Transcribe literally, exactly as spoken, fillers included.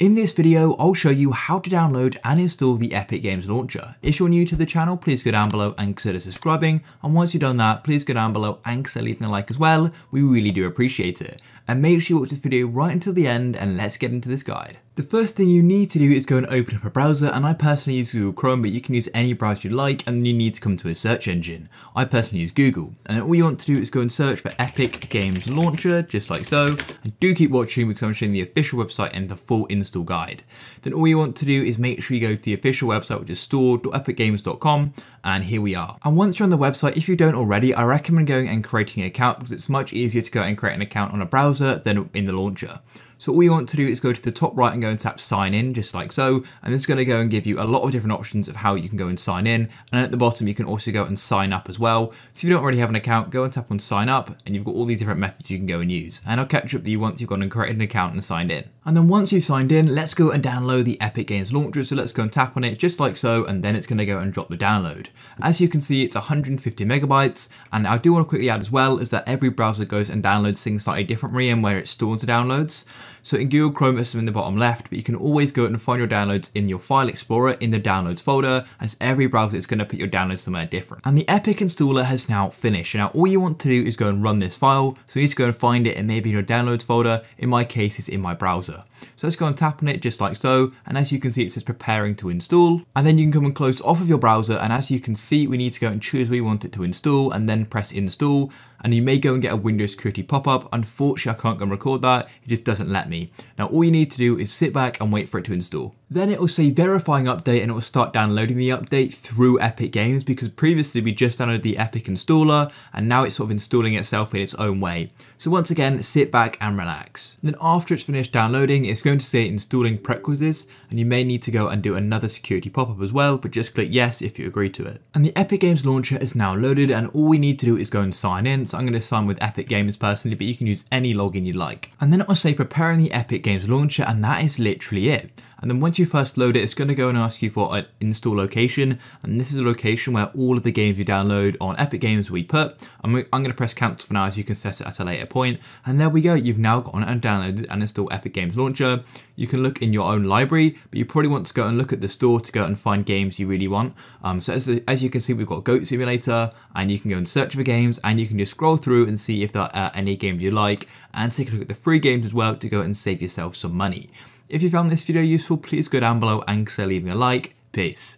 In this video, I'll show you how to download and install the Epic Games Launcher. If you're new to the channel, please go down below and consider subscribing. And once you've done that, please go down below and consider leaving a like as well. We really do appreciate it. And make sure you watch this video right until the end and let's get into this guide. The first thing you need to do is go and open up a browser, and I personally use Google Chrome, but you can use any browser you like, and then you need to come to a search engine. I personally use Google, and all you want to do is go and search for Epic Games Launcher, just like so, and do keep watching because I'm showing the official website and the full install guide. Then all you want to do is make sure you go to the official website, which is store dot epic games dot com, and here we are. And once you're on the website, if you don't already, I recommend going and creating an account because it's much easier to go and create an account on a browser than in the launcher. So all you want to do is go to the top right and go and tap sign in, just like so, and this is going to go and give you a lot of different options of how you can go and sign in, and at the bottom you can also go and sign up as well. So if you don't already have an account, go and tap on sign up, and you've got all these different methods you can go and use, and I'll catch up with you once you've gone and created an account and signed in. And then once you've signed in, let's go and download the Epic Games Launcher, so let's go and tap on it, just like so, and then it's going to go and drop the download. As you can see, it's one hundred fifty megabytes, and I do want to quickly add as well is that every browser goes and downloads things slightly differently and where it's stored to downloads. So in Google Chrome, it's in the bottom left, but you can always go and find your downloads in your File Explorer in the Downloads folder, as every browser is going to put your downloads somewhere different. And the Epic installer has now finished. Now all you want to do is go and run this file, so you need to go and find it, and maybe in your Downloads folder. In my case, it's in my browser. So let's go and tap on it just like so, and as you can see, it says preparing to install, and then you can come and close off of your browser, and as you can see, we need to go and choose where you want it to install, and then press install, and you may go and get a Windows security pop-up. Unfortunately, I can't go and record that, it just doesn't let me. Now all you need to do is sit back and wait for it to install. Then it will say verifying update, and it will start downloading the update through Epic Games, because previously we just downloaded the Epic installer and now it's sort of installing itself in its own way. So once again, sit back and relax. And then after it's finished downloading, it's going to say installing prerequisites, and you may need to go and do another security pop-up as well, but just click yes if you agree to it. And the Epic Games Launcher is now loaded, and all we need to do is go and sign in. So I'm going to sign with Epic Games personally, but you can use any login you like. And then it will say preparing the Epic Games Launcher, and that is literally it. And then once you first load it, it's going to go and ask you for an install location, and this is a location where all of the games you download on Epic Games we put. I'm going to press cancel for now, as you can set it at a later point. And there we go, you've now gone and downloaded and installed Epic Games Launcher. You can look in your own library, but you probably want to go and look at the store to go and find games you really want. Um, so as, the, as you can see, we've got Goat Simulator, and you can go and search for games, and you can just scroll through and see if there are any games you like, and take a look at the free games as well to go and save yourself some money. If you found this video useful, please go down below and consider leaving a like. Peace.